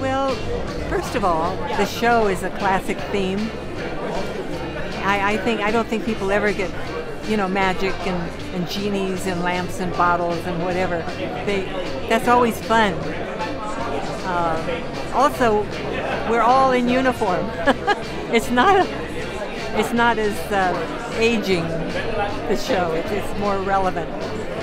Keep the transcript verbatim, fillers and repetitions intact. Well, first of all, the show is a classic theme. I, I think I don't think people ever get, you know, magic and, and genies and lamps and bottles and whatever. They, that's always fun. Uh, also, we're all in uniform. It's not a, it's not as uh, aging the show. It's, it's more relevant.